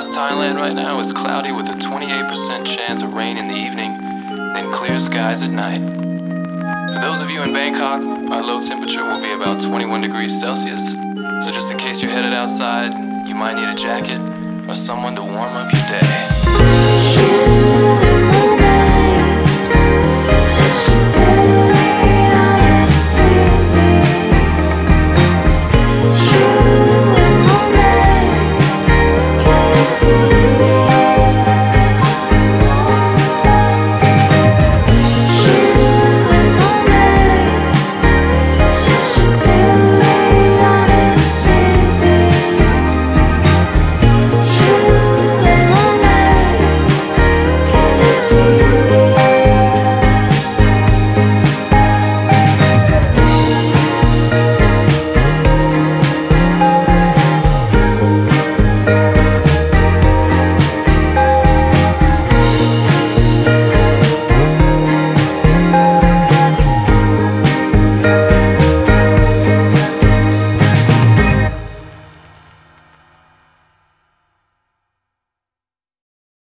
Thailand right now is cloudy with a 28% chance of rain in the evening, then clear skies at night. For those of you in Bangkok, our low temperature will be about 21 degrees Celsius, so just in case you're headed outside, you might need a jacket or someone to warm up your day.